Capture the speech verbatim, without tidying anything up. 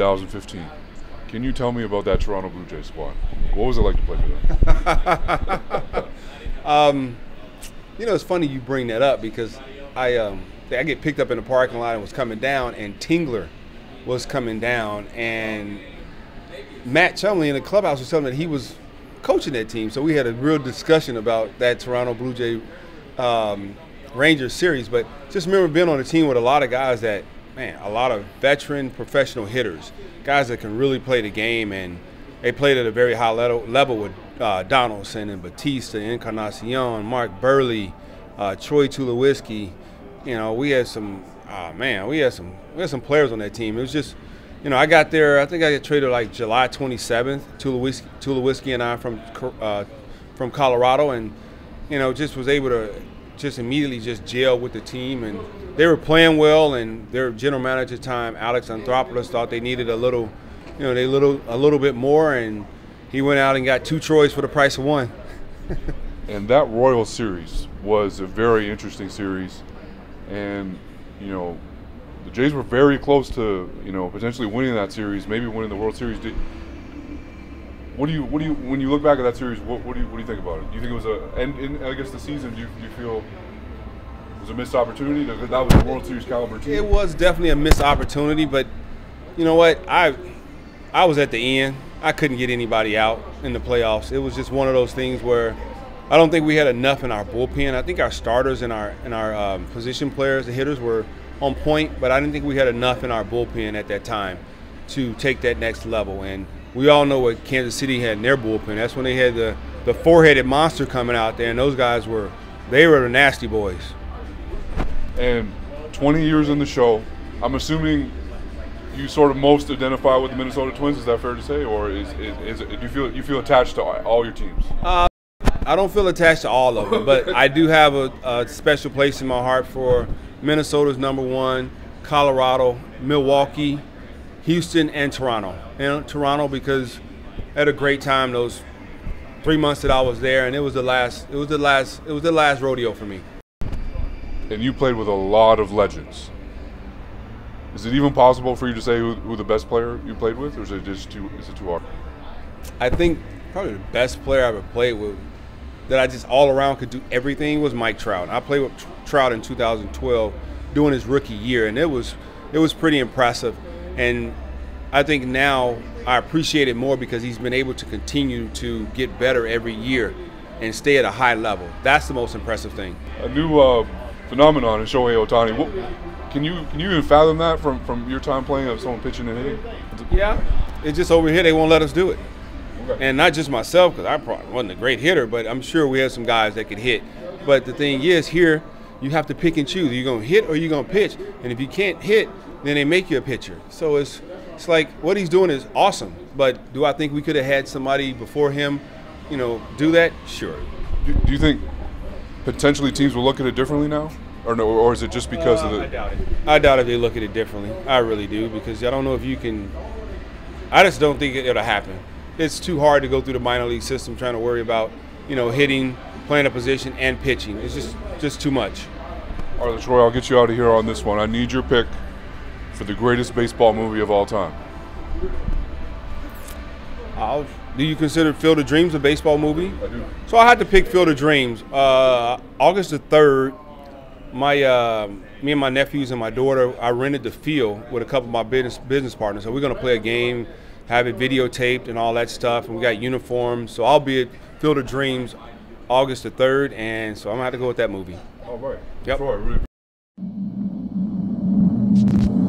two thousand fifteen. Can you tell me about that Toronto Blue Jays squad? What was it like to play for them? um, you know, it's funny you bring that up because I um, I get picked up in the parking lot and was coming down, and Tingler was coming down, and Matt Chumley in the clubhouse was telling me that he was coaching that team. So we had a real discussion about that Toronto Blue Jay um, Rangers series. But just remember being on a team with a lot of guys that, man, a lot of veteran professional hitters, guys that can really play the game, and they played at a very high level, level with uh, Donaldson and Bautista, Encarnacion, Mark Buehrle, uh, Troy Tulowitzki. You know, we had some, oh man, we had some, we had some players on that team. It was just, you know, I got there, I think I got traded like July twenty-seventh, Tulowitzki, Tulowitzki and I from uh, from Colorado, and, you know, just was able to just immediately just gel with the team, and they were playing well, and their general manager at the time, Alex Anthopoulos, thought they needed a little, you know, they little a little bit more, and he went out and got two Troys for the price of one. And that Royal series was a very interesting series, and, you know, the Jays were very close to, you know, potentially winning that series, maybe winning the World Series. Did, what do you, what do you, when you look back at that series, what, what do you, what do you think about it? Do you think it was a, and in, I guess the season, do you, do you feel it was a missed opportunity? That was a World Series caliber team. It was definitely a missed opportunity, but you know what? I, I was at the end. I couldn't get anybody out in the playoffs. It was just one of those things where I don't think we had enough in our bullpen. I think our starters and our and our um, position players, the hitters, were on point, but I didn't think we had enough in our bullpen at that time to take that next level. And we all know what Kansas City had in their bullpen. That's when they had the, the four-headed monster coming out there, and those guys were, they were the nasty boys. And twenty years in the show, I'm assuming you sort of most identify with the Minnesota Twins. Is that fair to say, or is, is, is do you feel you feel attached to all your teams? Uh, I don't feel attached to all of them, but I do have a, a special place in my heart for Minnesota's number one, Colorado, Milwaukee, Houston, and Toronto. You know, Toronto because I had a great time those three months that I was there, and it was the last, it was the last, it was the last rodeo for me. And you played with a lot of legends. Is it even possible for you to say who, who the best player you played with, or is it just too, is it too hard? I think probably the best player I ever played with, that I just all around could do everything, was Mike Trout. I played with Trout in two thousand twelve during his rookie year, and it was it was pretty impressive. And I think now I appreciate it more because he's been able to continue to get better every year and stay at a high level. That's the most impressive thing. A new uh, phenomenon in Shohei Ohtani. What, can you can you even fathom that from, from your time playing of someone pitching and hitting? Yeah, it's just over here they won't let us do it. And not just myself, because I probably wasn't a great hitter, but I'm sure we had some guys that could hit. But the thing is, here, you have to pick and choose. Are you going to hit or are you going to pitch? And if you can't hit, then they make you a pitcher. So it's, it's like what he's doing is awesome. But do I think we could have had somebody before him, you know, do that? Sure. Do, do you think potentially teams will look at it differently now? Or no, or is it just because uh, of the – I doubt it. I doubt if they look at it differently. I really do, because I don't know if you can – I just don't think it, it'll happen. It's too hard to go through the minor league system trying to worry about, you know, hitting, playing a position, and pitching. It's just just too much. All right, LaTroy, I'll get you out of here on this one. I need your pick for the greatest baseball movie of all time. I'll, do you consider Field of Dreams a baseball movie? I do. So I had to pick Field of Dreams. Uh, August the third, my uh, me and my nephews and my daughter, I rented the field with a couple of my business, business partners. So we're going to play a game, have it videotaped and all that stuff, and we got uniforms. So I'll be at Field of Dreams August the third, and so I'm gonna have to go with that movie. All right. Yep. Troy, really